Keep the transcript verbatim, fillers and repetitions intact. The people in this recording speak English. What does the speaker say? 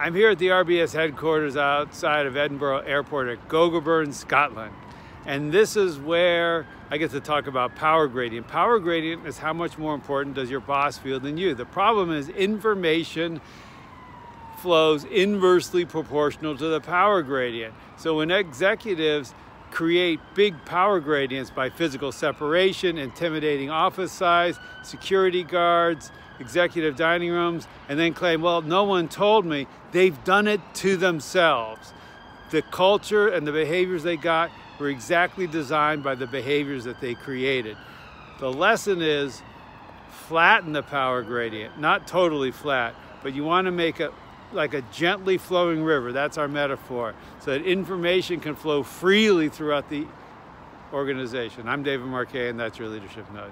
I'm here at the R B S headquarters outside of Edinburgh Airport at Gogarburn, Scotland. And this is where I get to talk about power gradient. Power gradient is how much more important does your boss feel than you. The problem is information flows inversely proportional to the power gradient. So when executives create big power gradients by physical separation, intimidating office size, security guards, executive dining rooms, and then claim, well, no one told me, they've done it to themselves. The culture and the behaviors they got were exactly designed by the behaviors that they created. The lesson is flatten the power gradient, not totally flat, but you want to make it like a gently flowing river. That's our metaphor, so that information can flow freely throughout the organization. I'm David Marquet, and that's your Leadership Nudge.